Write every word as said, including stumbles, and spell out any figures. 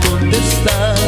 contestar.